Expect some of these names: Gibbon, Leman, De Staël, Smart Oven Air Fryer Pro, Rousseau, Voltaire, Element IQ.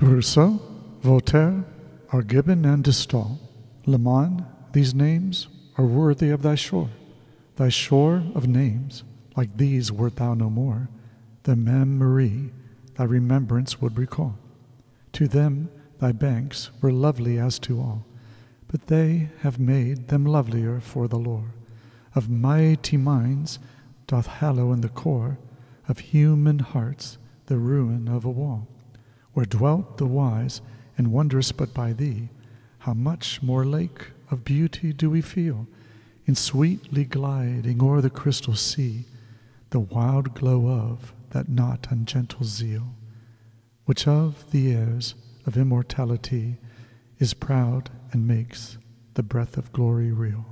Rousseau, Voltaire are Gibbon and De Staël. Leman, these names are worthy of thy shore of names. Like these wert thou no more, the memory thy remembrance would recall. To them thy banks were lovely as to all, but they have made them lovelier for the lore of mighty minds doth hallow in the core of human hearts the ruin of a wall, where dwelt the wise and wondrous but by thee. How much more lake of beauty do we feel in sweetly gliding o'er the crystal sea, the wild glow of that not ungentle zeal, which of the heirs of immortality is proud and makes the breath of glory real.